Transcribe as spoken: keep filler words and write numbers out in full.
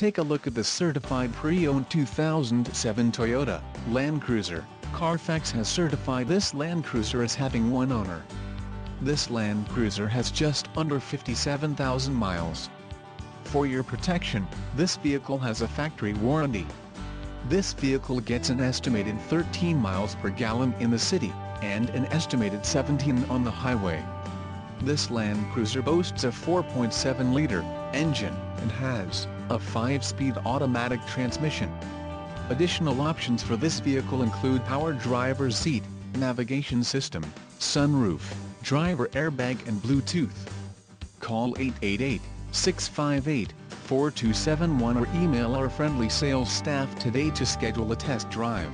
Take a look at this certified pre-owned two thousand seven Toyota Land Cruiser. Carfax has certified this Land Cruiser as having one owner. This Land Cruiser has just under fifty-seven thousand miles. For your protection, this vehicle has a factory warranty. This vehicle gets an estimated thirteen miles per gallon in the city, and an estimated seventeen on the highway. This Land Cruiser boasts a four point seven liter engine, and has a five speed automatic transmission. Additional options for this vehicle include power driver's seat, navigation system, sunroof, driver airbag and Bluetooth. Call eight eight eight, six five eight, four two seven one or email our friendly sales staff today to schedule a test drive.